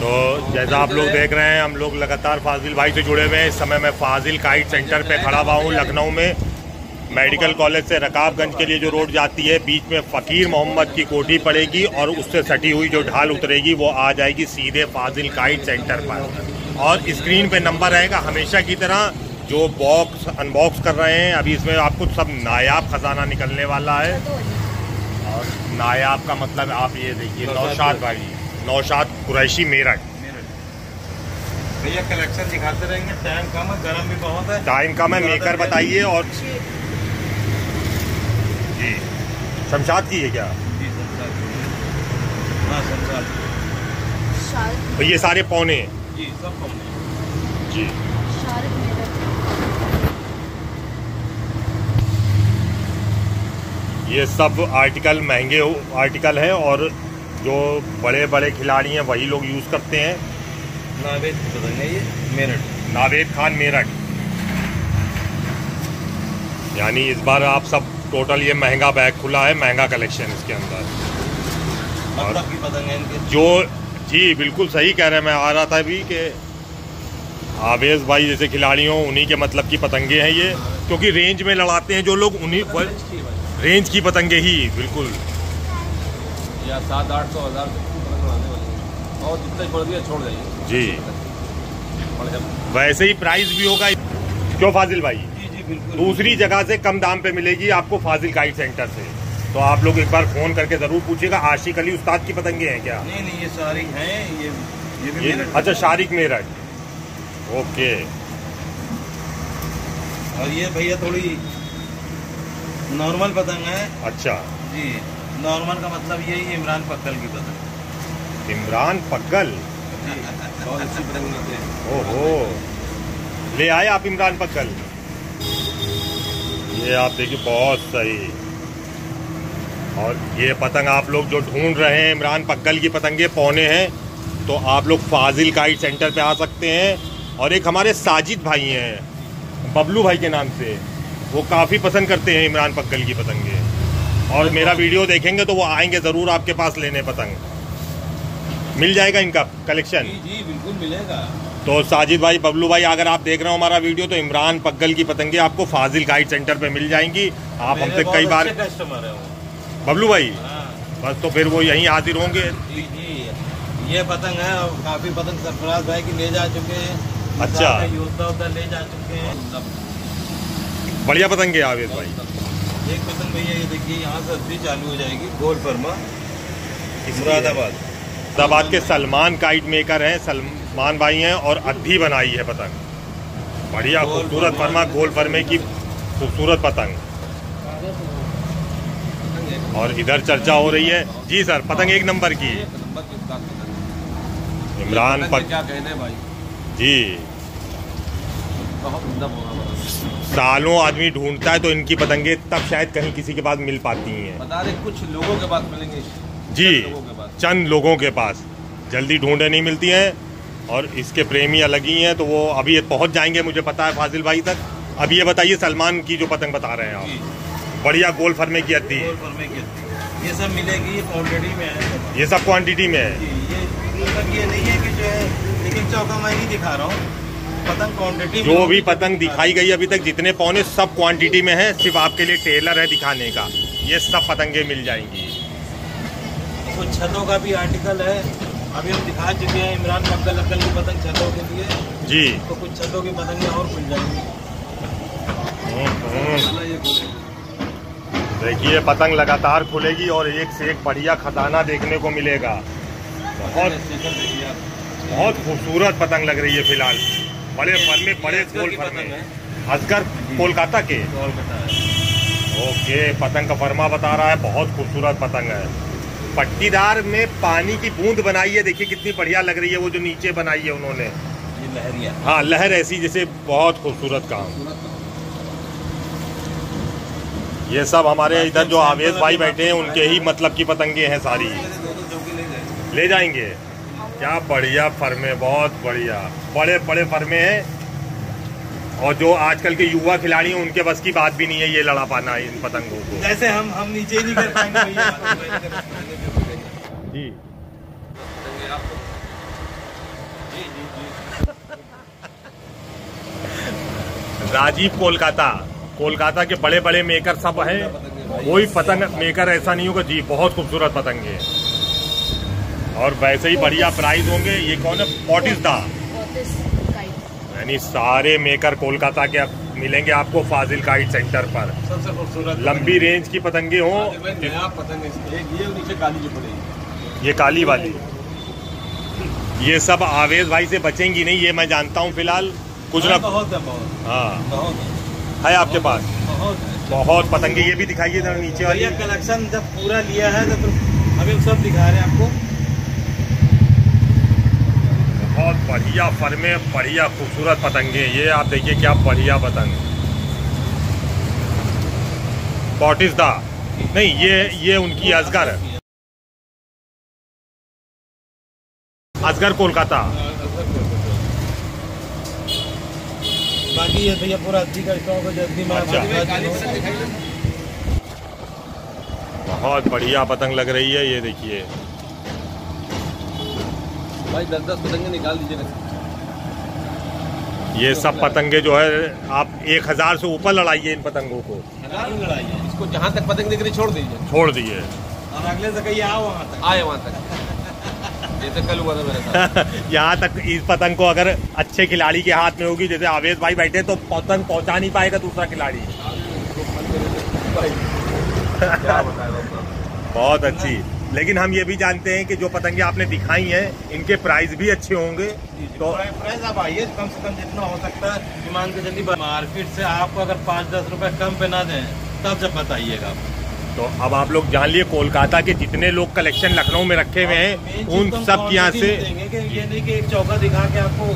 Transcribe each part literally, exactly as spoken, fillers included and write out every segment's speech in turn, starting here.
तो जैसा आप लोग देख रहे हैं, हम लोग लगातार फाजिल भाई से जुड़े हुए हैं। इस समय मैं फाजिल काइट सेंटर पे खड़ा हुआ हूँ लखनऊ में, मेडिकल कॉलेज से रकाबगंज के लिए जो रोड जाती है, बीच में फ़कीर मोहम्मद की कोठी पड़ेगी और उससे सटी हुई जो ढाल उतरेगी वो आ जाएगी सीधे फाजिल काइट सेंटर पर। और स्क्रीन पे नंबर रहेगा हमेशा की तरह। जो बॉक्स अनबॉक्स कर रहे हैं अभी, इसमें आपको सब नायाब ख़जाना निकलने वाला है। और नायाब का मतलब आप ये देखिए, नौशाद भाई, नौशाद कुरैशी, मेरठ भैया। कलेक्शन दिखाते रहेंगे, टाइम कम है, गर्म भी बहुत है, टाइम कम है। मेकर बताइए। और जी शमशाद की है क्या? जी शमशाद की। भैया सारे पौने जी, सब पौने जी। ये सब आर्टिकल महंगे आर्टिकल हैं और जो बड़े बड़े खिलाड़ी हैं वही लोग यूज़ करते हैं। नावेद ये मेरठ, नावेद खान मेरठ। यानी इस बार आप सब टोटल ये महंगा बैग खुला है, महंगा कलेक्शन इसके अंदर। और जो जी बिल्कुल सही कह रहे हैं, मैं आ रहा था अभी कि आवेश भाई जैसे खिलाड़ियों उन्हीं के मतलब की पतंगे हैं ये, क्योंकि रेंज में लड़ाते हैं जो लोग उन्हीं रेंज की पतंगे ही। बिल्कुल या सात आठ सौ हज़ार और जितना छोड़ दिया छोड़ जाइए जी। वैसे ही प्राइस भी होगा क्यों फाजिल भाई? जी जी बिल्कुल, दूसरी जगह से कम दाम पे मिलेगी आपको फाजिल काइट सेंटर से। तो आप लोग एक बार फ़ोन करके ज़रूर पूछिएगा। आशिक अली उस्ताद की पतंगे हैं क्या? नहीं नहीं, ये सारी हैं, ये ये, ये अच्छा शारिक मेरठ, ओके। और ये भैया थोड़ी नॉर्मल पतंग है। अच्छा जी, नॉर्मल का मतलब यही है इमरान पगल की पतंग। इमरान पगल ओहो, ले आए आप इमरान पगल। ये आप देखिए, बहुत सही। और ये पतंग आप लोग जो ढूंढ रहे हैं इमरान पगल की पतंगे पौने हैं, तो आप लोग फाजिल काइट सेंटर पे आ सकते हैं। और एक हमारे साजिद भाई हैं बबलू भाई के नाम से, वो काफ़ी पसंद करते हैं इमरान पगल की पतंगे। और मेरा वीडियो देखेंगे तो वो आएंगे ज़रूर आपके पास लेने। पतंग मिल जाएगा इनका कलेक्शन? जी जी बिल्कुल मिलेगा। तो साजिद भाई, बबलू भाई, अगर आप देख रहे हो हमारा वीडियो तो इमरान पगल की पतंगे आपको फाजिल काइट सेंटर पे मिल जाएंगी। आप हमसे कई बार कस्टमर है बबलू भाई। बस तो फिर वो यहीं हाजिर होंगे। जी जी, ये पतंग है और काफ़ी पतंग सरफराज भाई की ले जा चुके हैं। अच्छा, योद्धा ले जा चुके हैं, बढ़िया पतंग है आवेश भाई। एक पतंग भैया ये देखिए, यहाँ से अभी चालू हो जाएगी गोल फर्मा, मुरादाबाद मुरादाबाद के सलमान काइट मेकर हैं, सलमान भाई हैं। और अद्धी बनाई है पतंग, बढ़िया खूबसूरत फर्मा, गोल फर्मे की खूबसूरत पतंग। और इधर चर्चा हो रही है जी सर, पतंग एक नंबर की इमरान पर क्या कहने भाई जी, बहुत उम्दा होगा। सालों आदमी ढूंढता है तो इनकी पतंगे तब शायद कहीं किसी के पास मिल पाती हैं। बता रहे कुछ लोगों के पास मिलेंगे जी, चंद लोगों के पास, जल्दी ढूंढे नहीं मिलती हैं। और इसके प्रेमी अलग ही हैं, तो वो अभी पहुंच जाएंगे, मुझे पता है फाजिल भाई तक। अब ये बताइए, सलमान की जो पतंग बता रहे हैं आप, बढ़िया गोल फरमे की अद्दी, ये सब मिलेगी क्वान्टिटी में? ये सब क्वान्टिटी में है, ये नहीं है कि जो है, लेकिन चौका मैं ही दिखा रहा हूँ पतंग क्वांटिटी। जो भी पतंग दिखाई गई अभी तक, जितने पौने सब क्वांटिटी में है, सिर्फ आपके लिए टेलर है दिखाने का। ये सब पतंगे मिल जाएंगी। कुछ छतों का भी आर्टिकल है, अभी हम दिखा चुके हैं इमरान पगल अक्कल की पतंग छतों के लिए जी। तो कुछ छतों की पतंगे और मिल जाएंगी। देखिए पतंग लगातार खुलेगी और एक से एक बढ़िया खजाना देखने को मिलेगा। बहुत बहुत खूबसूरत पतंग लग रही है फिलहाल, बड़े फर्मे, बड़े गोल फर्मे, असगर कोलकाता के। ओके, पतंग का फर्मा बता रहा है, बहुत खूबसूरत पतंग है, पट्टीदार में पानी की बूंद बनाई है। देखिए कितनी बढ़िया लग रही है वो जो नीचे बनाई है उन्होंने, ये लहरिया, हाँ लहर ऐसी जैसे, बहुत खूबसूरत काम। ये सब हमारे इधर जो आवेश भाई बैठे हैं उनके ही मतलब की पतंगे हैं सारी। ले जाएंगे, क्या बढ़िया फर्मे, बहुत बढ़िया, बड़े बड़े फर्मे हैं। और जो आजकल के युवा खिलाड़ी हैं उनके बस की बात भी नहीं है ये लड़ा पाना इन पतंगों को, जैसे हम हम नीचे नहीं कर पाएंगे जी। राजीव कोलकाता, कोलकाता के बड़े बड़े मेकर सब हैं, कोई पतंग मेकर ऐसा नहीं होगा जी। बहुत खूबसूरत पतंगे और वैसे ही बढ़िया प्राइस होंगे। ये कौन है? पोटिस्ता। यानी सारे मेकर कोलकाता के अब मिलेंगे आपको फाजिल काइट सेंटर पर। सबसे खूबसूरत लंबी रेंज की पतंगे हो। ये काली वाली, ये सब आवेश भाई से बचेंगी नहीं, ये मैं जानता हूँ। फिलहाल कुछ ना बहुत है, बहुत हाँ बहुत है आपके पास, बहुत बहुत पतंगे। ये भी दिखाइए जरा नीचे वाली कलेक्शन। जब पूरा लिया है तो अभी हम सब दिखा रहे हैं आपको। बहुत बढ़िया फर्मे, बढ़िया खूबसूरत पतंगे। ये आप देखिए क्या बढ़िया पतंग। पोटिस्ता नहीं, ये ये उनकी असगर, असगर कोलकाता। बाकी ये भैया पूरा अच्छी करता हूँ जल्दी में। बहुत बढ़िया पतंग लग रही है। ये देखिए भाई, दस दस पतंगे निकाल दीजिए। ये सब पतंगे जो है आप एक हजार से ऊपर लड़ाइए इन पतंगों को। लड़ाइए इसको, जहाँ तक पतंग निकली छोड़ दीजिए, छोड़ दीजिए और अगले से कहिए आओ वहाँ तक, आए वहाँ तक। जैसे कल हुआ था मेरे साथ। यहाँ तक इस पतंग को अगर अच्छे खिलाड़ी के हाथ में होगी, जैसे आवेश भाई बैठे, तो पतंग पहुँचा नहीं पाएगा दूसरा खिलाड़ी। बहुत अच्छी। लेकिन हम ये भी जानते हैं कि जो पतंगे आपने दिखाई हैं, इनके प्राइस भी अच्छे होंगे। तो प्राइस आप आइए, कम से कम जितना हो सकता है। मान के चलिए मार्केट से आपको अगर पाँच दस रुपये कम पे ना दें, तब जब बताइएगा। तो अब आप लोग जान लिए कोलकाता के जितने लोग कलेक्शन लखनऊ में रखे हुए हैं, उन सब के यहाँ से। ये नहीं कि एक चौका दिखा के आपको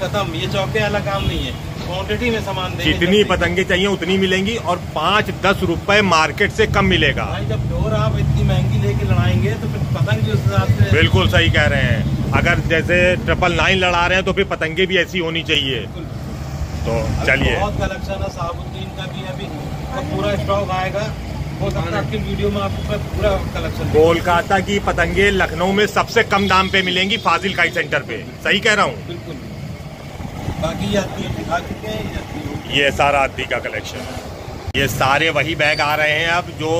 खत्म, ये चौके वाला काम नहीं है। क्वांटिटी में सामान देंगे, जितनी पतंगे चाहिए उतनी मिलेंगी और पाँच दस रुपए मार्केट से कम मिलेगा। जब डोर आप इतनी महंगी लेके लड़ाएंगे तो फिर पतंग भी उस हिसाब से। बिल्कुल सही कह रहे हैं। अगर जैसे ट्रिपल नाइन लड़ा रहे हैं तो फिर पतंगे भी ऐसी होनी चाहिए। तो चलिए, बहुत कलेक्शन है साबुद्दीन का भी, अभी पूरा स्टॉक आएगा। वीडियो में आपको पूरा कलेक्शन। कोलकाता की पतंगे लखनऊ में सबसे कम दाम पे मिलेंगी फाजिल काइट सेंटर पे। सही कह रहा हूँ, बिल्कुल। बाकी ये ये सारा हत्ती का कलेक्शन, ये सारे वही बैग आ रहे हैं अब जो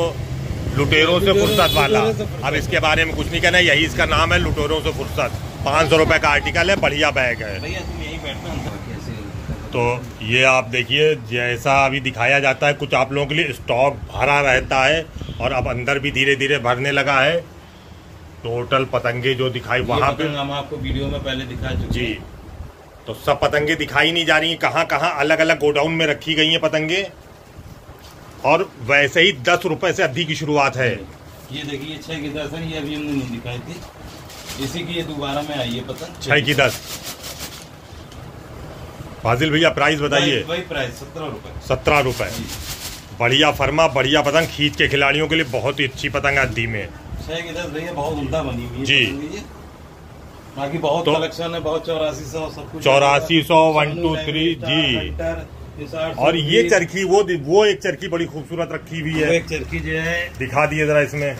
लुटेरों से फुर्सत वाला। अब इसके बारे में कुछ नहीं कहना, यही इसका नाम है, लुटेरों से फुर्सत। पाँच सौ रुपये का आर्टिकल है, बढ़िया बैग है। तो ये आप देखिए, जैसा अभी दिखाया जाता है, कुछ आप लोगों के लिए स्टॉक भरा रहता है और अब अंदर भी धीरे धीरे भरने लगा है। टोटल पतंगे जो दिखाई वहाँ पे हम आपको वीडियो में पहले दिखा चुके जी। तो सब पतंगे दिखाई नहीं जा रही हैं, कहाँ कहाँ अलग अलग गोडाउन में रखी गई हैं पतंगे। और वैसे ही दस रुपये से अधिक की शुरुआत है। ये देखिए छः की दस है, ये अभी हमने नहीं दिखाई थी, इसी की ये दोबारा में आई है पतंग छः की दस। फाजिल भैया प्राइस बताइए। वही प्राइस सत्रह रुपए सत्रह रुपए। बढ़िया फर्मा, बढ़िया पतंग, खींच के खिलाड़ियों के लिए बहुत ही अच्छी पतंग आती में। छह की दस भैया बहुत उल्टा बनी हुई जी। बाकी बहुत कलेक्शन है, बहुत चौरासी सौ चौरासी सौ वन टू थ्री। जी, और ये चरखी, वो वो एक चरखी बड़ी खूबसूरत रखी हुई है। एक चरखी जो है दिखा दिए जरा, इसमें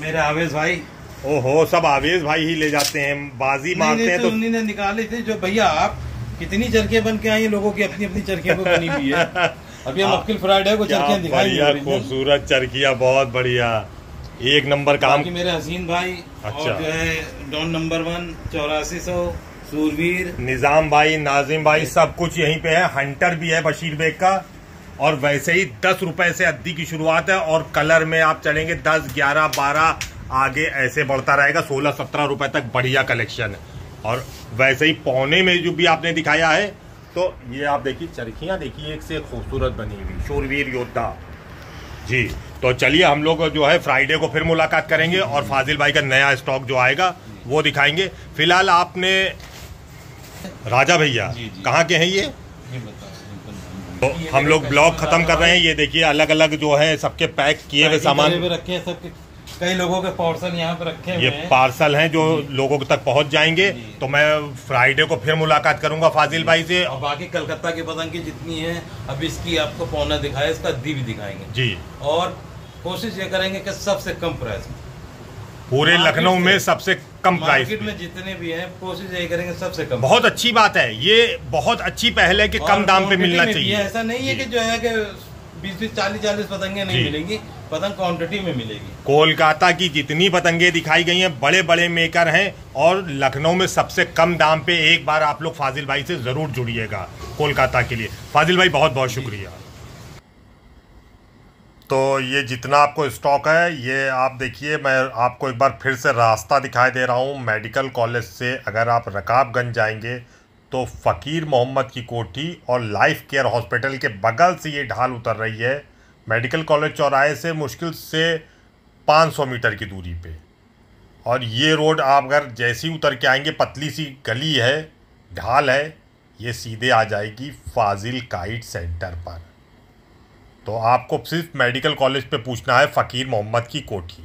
मेरे आवेश भाई। ओहो, सब आवेश भाई ही ले जाते हैं, बाजी मारते हैं। तो उन्हीं ने निकाली थी जो भैया। आप कितनी चरखे बन के आई है, लोगों की अपनी अपनी चरखे को बनी हुई है। अभी हम अक्ल फ्राइडे को चरखियाँ दिखाई, खूबसूरत चरखिया, बहुत बढ़िया, एक नंबर काम। मेरे हसीन भाई, अच्छा, और जो है डॉन नंबर वन, चौरासी सौ, सूरवीर, निज़ाम भाई, नाजिम भाई, सब कुछ यहीं पे है। हंटर भी है बशीर बेग का। और वैसे ही दस रुपए से अद्दी की शुरुआत है और कलर में आप चलेंगे दस ग्यारह बारह आगे ऐसे बढ़ता रहेगा, सोलह सत्रह रुपए तक बढ़िया कलेक्शन है। और वैसे ही पौने में जो भी आपने दिखाया है, तो ये आप देखिए चरखियाँ, देखिए एक से खूबसूरत बनी हुई, शूरवीर योद्धा जी। तो चलिए, हम लोग जो है फ्राइडे को फिर मुलाकात करेंगे और फाजिल भाई का नया स्टॉक जो आएगा वो दिखाएंगे। फिलहाल आपने राजा भैया कहाँ के हैं ये? तो हम लोग ब्लॉग खत्म कर रहे हैं। ये देखिए अलग अलग जो है सबके पैक किए हुए सामान रखे हैं, सबके कई लोगों के पार्सल यहाँ पे रखे हैं। ये पार्सल हैं जो लोगों तक पहुँच जाएंगे। तो मैं फ्राइडे को फिर मुलाकात करूंगा फाजिल भाई से। और बाकी कलकत्ता के पतंग की जितनी है, अब इसकी आपको पौना दिखाया, इसका दी भी दिखाएंगे जी। और कोशिश ये करेंगे कि सबसे कम प्राइस में पूरे लखनऊ में सबसे कम प्राइस में जितने भी हैं कोशिश यही करेंगे सबसे कम। बहुत अच्छी बात है, ये बहुत अच्छी पहल है कि कम दाम पे मिलना चाहिए। ऐसा नहीं है कि जो है कि बीस बीस चालीस चालीस पतंगे नहीं मिलेंगी, पतंग क्वांटिटी में मिलेगी। कोलकाता की जितनी पतंगे दिखाई गई हैं बड़े बड़े मेकर हैं और लखनऊ में सबसे कम दाम पे। एक बार आप लोग फाजिल भाई से जरूर जुड़िएगा कोलकाता के लिए। फाजिल भाई बहुत बहुत शुक्रिया। तो ये जितना आपको स्टॉक है ये आप देखिए, मैं आपको एक बार फिर से रास्ता दिखाई दे रहा हूँ। मेडिकल कॉलेज से अगर आप रकाबगंज जाएंगे तो फ़कीर मोहम्मद की कोठी और लाइफ केयर हॉस्पिटल के बगल से ये ढाल उतर रही है। मेडिकल कॉलेज चौराहे से मुश्किल से पाँच सौ मीटर की दूरी पे, और ये रोड आप अगर जैसी उतर के आएंगे पतली सी गली है, ढाल है, ये सीधे आ जाएगी फाजिल काइट सेंटर पर। तो आपको सिर्फ मेडिकल कॉलेज पे पूछना है फ़कीर मोहम्मद की कोठी।